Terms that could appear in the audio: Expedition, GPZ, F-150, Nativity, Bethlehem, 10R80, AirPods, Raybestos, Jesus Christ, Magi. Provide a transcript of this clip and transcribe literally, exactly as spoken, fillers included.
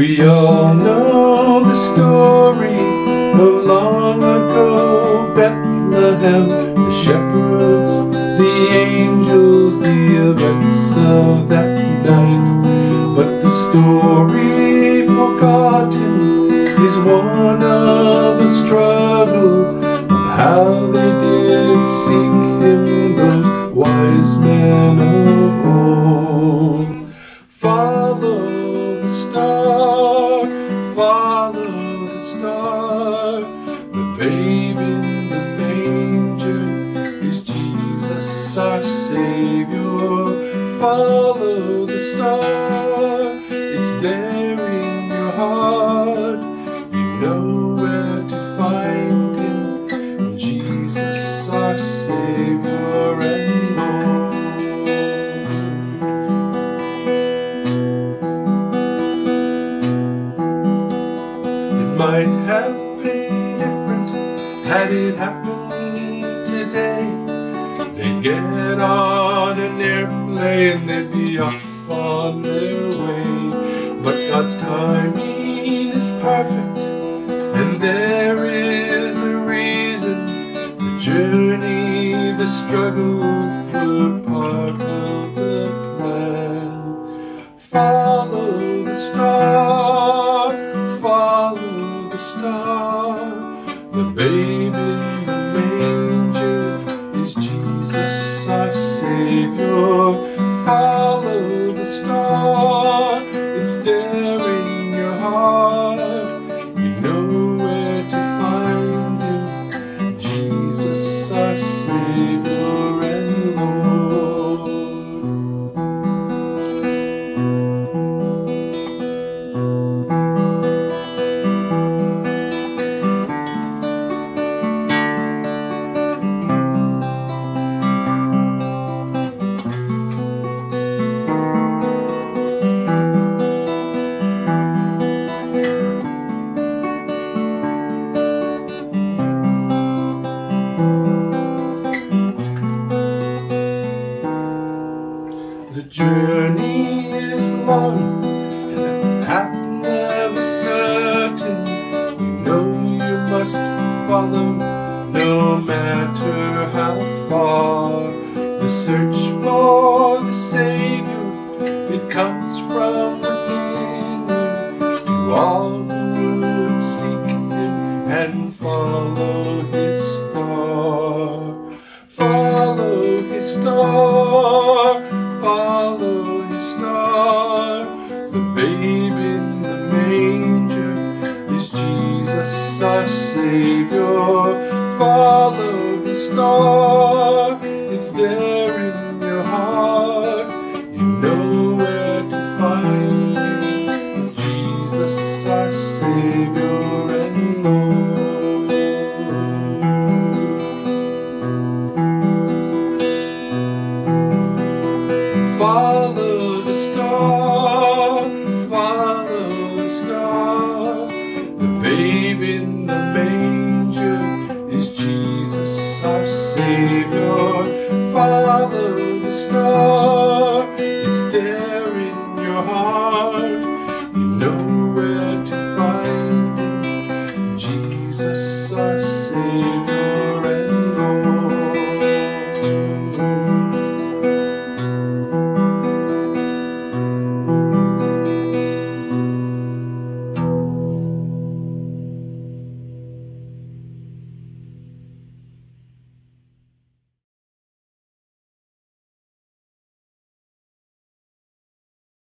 We all know the story of long ago Bethlehem, the shepherds, the angels, the events of that night. But the story forgotten is one of a struggle of how they did seek him, those wise men of old. Follow the star, follow the star, the babe in the manger is Jesus our Savior. Follow the star, it's there in your heart, you know where to find him, Jesus our Savior and Lord. It might have been different had it happened today. They'd get on an airplane, they'd be off on their way. But God's timing is perfect, and there is a reason. The journey, the struggle were part of the plan. Follow the star, follow star, the babe in the manger is Jesus our Savior. Follow the star, it's there in your heart, you know where to find him, Jesus our Savior and Lord. The journey is long and the path never certain. You know you must follow no matter how far. The search for the Savior, it comes from within you. To all who would seek him and follow his star. Follow his star, follow his star, the babe in the manger is Jesus our Savior. Follow his star, it's there in your heart, you know where to find him, Jesus our Savior and Lord. Follow the star, follow the star, the babe in the manger is Jesus our Savior. Follow the star, it's there in your heart, you know where to